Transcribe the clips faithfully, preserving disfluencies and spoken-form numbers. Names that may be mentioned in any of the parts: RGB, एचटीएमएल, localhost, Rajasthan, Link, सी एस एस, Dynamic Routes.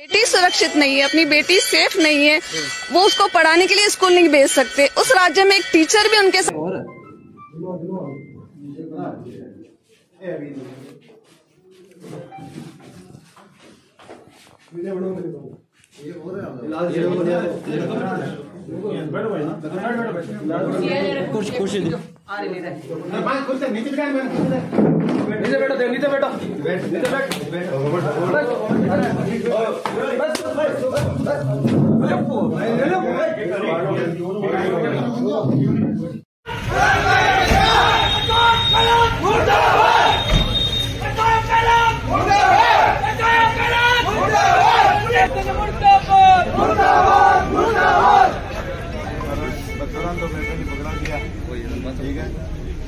बेटी सुरक्षित नहीं है, अपनी बेटी सेफ नहीं है, वो उसको पढ़ाने के लिए स्कूल नहीं भेज सकते। उस राज्य में एक टीचर भी उनके साथ बैठो। तो मैंने नहीं पकड़ा दिया, ठीक है,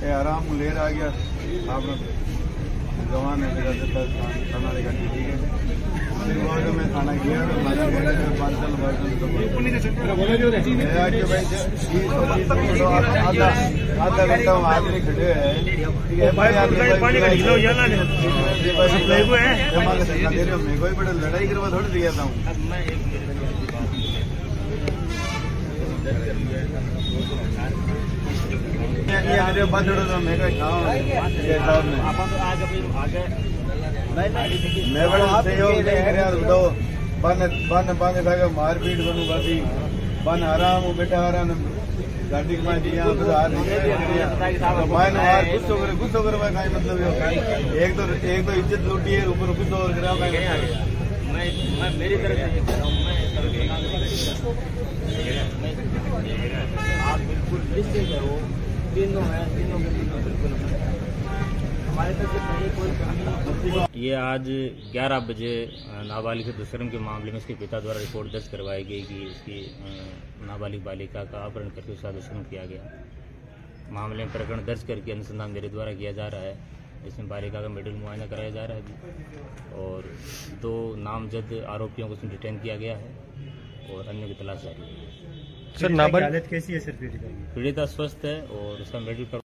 ये आराम ले रहा गया आपने जवान है खाना लेकर, ठीक है। मैं खाना गया आधा घंटा वहाँ आदमी खड़े हैं, ठीक है। मैं कोई बड़ा लड़ाई करवा थोड़ी दिया था ये बात तो मैं बड़ा मारपीट बनू बाकी बन आराम बेटा आराम गाड़ी में गुस्सो कर गुस्सो करवा का मतलब एक तो एक तो इज्जत लूटी है ऊपर गुस्सो और करा मेरी तरफ आप बिल्कुल निश्चित रहो। तीनों हैं, तीनों बिल्कुल हमारे तरफ से कहीं कोई कमी। ये आज ग्यारह बजे नाबालिग दुष्कर्म के मामले में इसके पिता द्वारा रिपोर्ट दर्ज करवाई गई कि इसकी नाबालिग बालिका का अपहरण करके उसका दुष्कर्म किया गया। मामले में प्रकरण दर्ज करके अनुसंधान मेरे द्वारा किया जा रहा है। इसमें बालिका का मेडिकल मुआयना कराया जा रहा है और दो नामजद आरोपियों को इसमें डिटेन किया गया है और अन्य की तलाश जारी है। सर नाबालिग हालत कैसी है? सर पीड़िता स्वस्थ है और उसका मेडिकल